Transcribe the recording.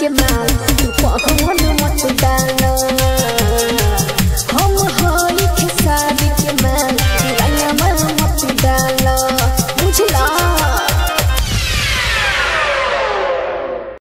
Get mad.